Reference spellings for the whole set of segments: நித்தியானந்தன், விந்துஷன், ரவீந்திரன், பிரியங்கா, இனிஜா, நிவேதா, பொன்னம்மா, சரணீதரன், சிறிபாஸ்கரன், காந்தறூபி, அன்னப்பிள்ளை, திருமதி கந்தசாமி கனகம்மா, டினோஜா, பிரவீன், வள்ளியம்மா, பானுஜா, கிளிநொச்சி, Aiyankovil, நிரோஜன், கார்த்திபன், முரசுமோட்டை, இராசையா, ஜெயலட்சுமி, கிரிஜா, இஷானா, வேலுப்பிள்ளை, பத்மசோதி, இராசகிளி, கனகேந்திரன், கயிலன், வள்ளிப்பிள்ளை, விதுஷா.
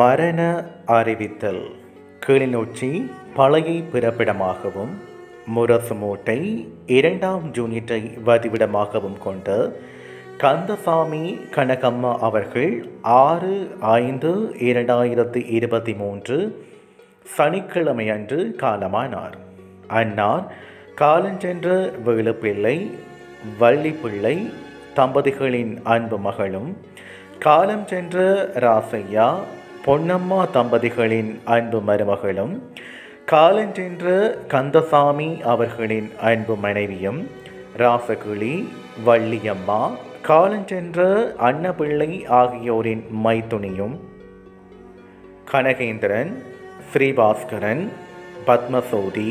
மரண அறிவித்தல். கிளிநொச்சி பழைய பிறப்பிடமாகவும் முரசுமோட்டை இரண்டாம் யூனிட்டை வதிவிடமாகவும் கொண்ட கந்தசாமி கனகம்மா அவர்கள் 6/5/2023 சனிக்கிழமையன்று காலமானார். அன்னார் காலஞ்சென்ற வேலுப்பிள்ளை வள்ளிப்பிள்ளை தம்பதிகளின் அன்பு மகளும், காலம் சென்ற ராசையா பொன்னம்மா தம்பதிகளின் அன்பு மருமகளும், காலஞ்சென்ற கந்தசாமி அவர்களின் அன்பு மனைவியும் ராசகிளி வள்ளியம்மா, காலஞ்சென்ற அன்னப்பிள்ளை ஆகியோரின் மைத்துணியும், கனகேந்திரன், ஸ்ரீபாஸ்கரன், பத்மசோதி,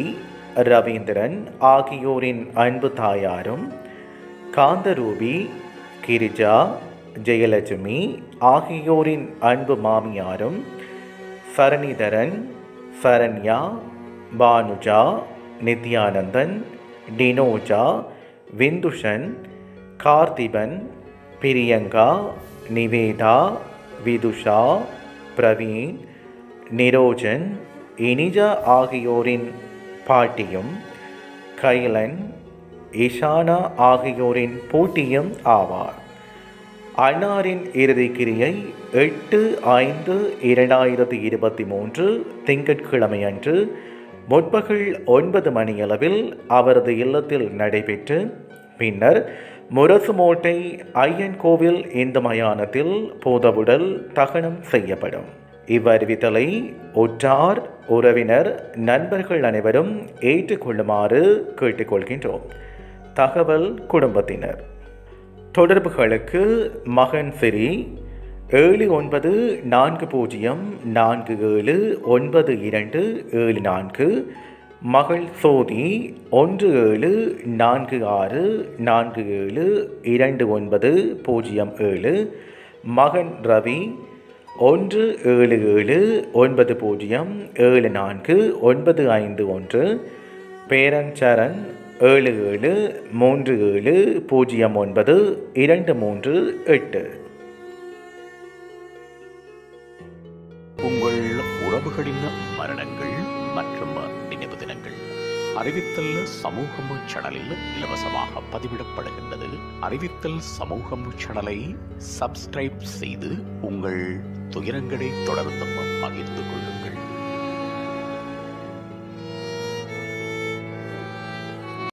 ரவீந்திரன் ஆகியோரின் அன்பு தாயாரும், காந்தரூபி, கிரிஜா, ஜெயலட்சுமி ஆகியோரின் அன்பு மாமியாரும், சரணிதரன், சரண்யா, பானுஜா, நித்யானந்தன், டினோஜா, விந்துஷன், கார்த்திபன், பிரியங்கா, நிவேதா, விதுஷா, பிரவீன், நிரோஜன், இனிஜா ஆகியோரின் பாட்டியும், கயிலன், இஷானா ஆகியோரின் போட்டியும் ஆவார். அன்னாரின் இறுதி கிரியை 8/5/2023 திங்கட்கிழமையன்று முற்பகல் 9 மணியளவில் அவரது இல்லத்தில் நடைபெற்று, பின்னர் முரசுமோட்டை ஐயன்கோவில் இந்து மயானத்தில் பூதவுடல் தகனம் செய்யப்படும். இவ்வறிவித்தலை உற்றார், உறவினர், நண்பர்கள் அனைவரும் ஏற்றுக்கொள்ளுமாறு கேட்டுக்கொள்கின்றோம். தகவல் குடும்பத்தினர். தொடர்புகளுக்கு மகன் சிறி 7940479274, மகள் சோதி 1746472907, மகன் ரவி 1779074951, பேரன் சரண் 7737092338. உங்கள் உறவுகளின் மரணங்கள் மற்றும் நினைவு தினங்கள் அறிவித்தல் சமூகம் சேனலில் இலவசமாக பதிவிடப்படுகின்றது. அறிவித்தல் சமூகம் சேனலை சப்ஸ்கிரைப் செய்து உங்கள் துயரங்களை தொடர்ந்து பகிர்ந்து கொள்ளுங்கள்.